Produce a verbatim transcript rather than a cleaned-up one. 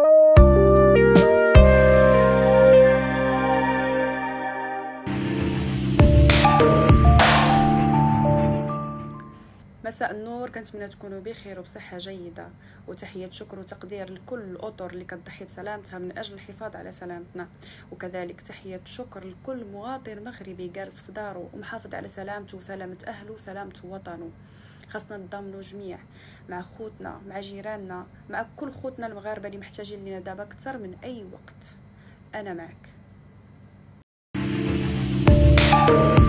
مساء النور، كنتمنى تكونوا بخير وبصحه جيده، وتحيه شكر وتقدير لكل الاطر اللي كتضحي بسلامتها من اجل الحفاظ على سلامتنا، وكذلك تحيه شكر لكل مواطن مغربي جالس في داره ومحافظ على سلامته وسلامه اهله وسلامه وطنه. خاصنا نتضامنوا جميع مع خوتنا، مع جيراننا، مع كل خوتنا المغاربه اللي محتاجين لنا دابا اكثر من اي وقت. انا معك.